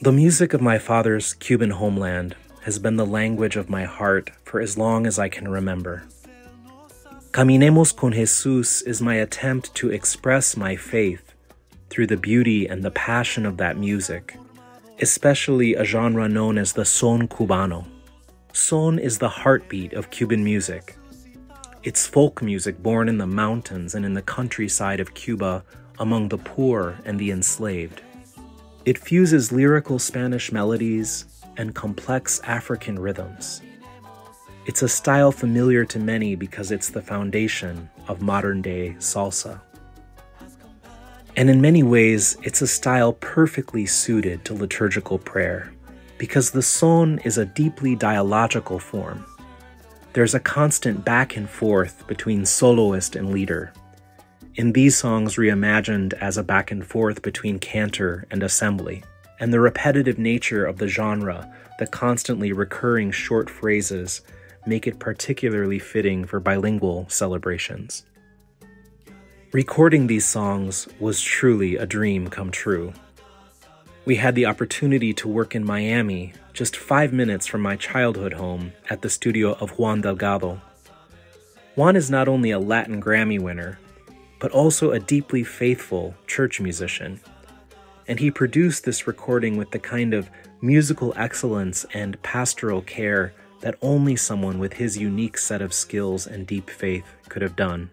The music of my father's Cuban homeland has been the language of my heart for as long as I can remember. Caminemos con Jesús is my attempt to express my faith through the beauty and the passion of that music, especially a genre known as the son cubano. Son is the heartbeat of Cuban music. It's folk music born in the mountains and in the countryside of Cuba among the poor and the enslaved. It fuses lyrical Spanish melodies and complex African rhythms. It's a style familiar to many because it's the foundation of modern-day salsa. And in many ways, it's a style perfectly suited to liturgical prayer because the son is a deeply dialogical form. There's a constant back and forth between soloist and leader. In these songs reimagined as a back and forth between cantor and assembly, and the repetitive nature of the genre, the constantly recurring short phrases, make it particularly fitting for bilingual celebrations. Recording these songs was truly a dream come true. We had the opportunity to work in Miami, just 5 minutes from my childhood home, at the studio of Juan Delgado. Juan is not only a Latin Grammy winner, but also a deeply faithful church musician. And he produced this recording with the kind of musical excellence and pastoral care that only someone with his unique set of skills and deep faith could have done.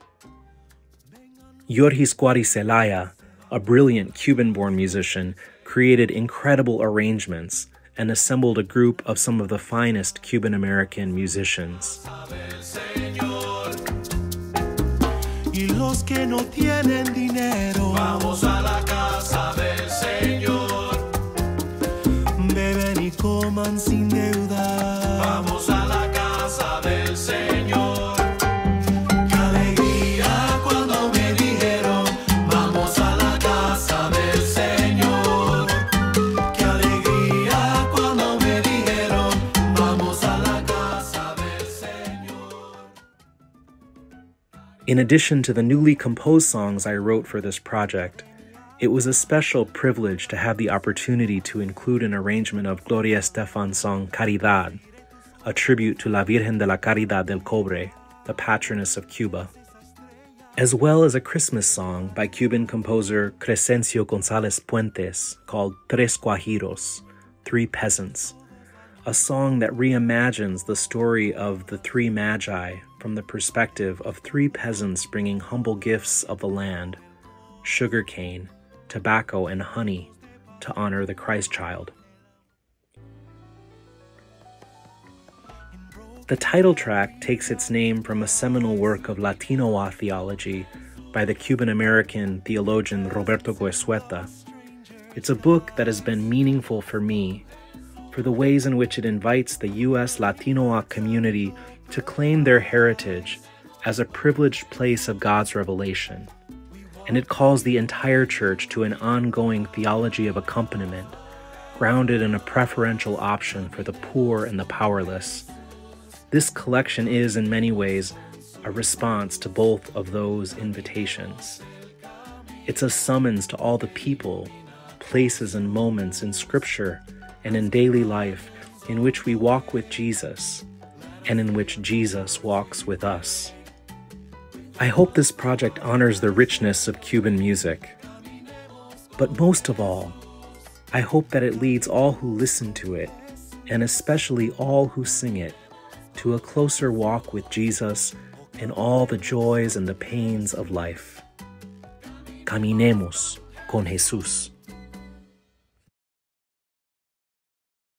Jorge Cuadri, a brilliant Cuban-born musician, created incredible arrangements and assembled a group of some of the finest Cuban-American musicians. Que no tienen dinero, vamos a la casa del Señor. Beben y coman sin deuda, vamos a la casa del Señor. Qué alegría cuando me dijeron, vamos a la casa del Señor. Qué alegría cuando me dijeron, vamos a la casa del Señor. In addition to the newly composed songs I wrote for this project, it was a special privilege to have the opportunity to include an arrangement of Gloria Estefan's song Caridad, a tribute to La Virgen de la Caridad del Cobre, the patroness of Cuba, as well as a Christmas song by Cuban composer Crescencio González Puentes called Tres Cuajiros, Three Peasants, a song that reimagines the story of the three magi from the perspective of three peasants bringing humble gifts of the land, sugar cane, tobacco, and honey, to honor the Christ child. The title track takes its name from a seminal work of Latinoa theology by the Cuban-American theologian Roberto Goizueta. It's a book that has been meaningful for me for the ways in which it invites the U.S. Latinoa community to claim their heritage as a privileged place of God's revelation, and it calls the entire church to an ongoing theology of accompaniment, grounded in a preferential option for the poor and the powerless. This collection is, in many ways, a response to both of those invitations. It's a summons to all the people, places, and moments in Scripture and in daily life in which we walk with Jesus, and in which Jesus walks with us. I hope this project honors the richness of Cuban music. But most of all, I hope that it leads all who listen to it, and especially all who sing it, to a closer walk with Jesus in all the joys and the pains of life. Caminemos con Jesús.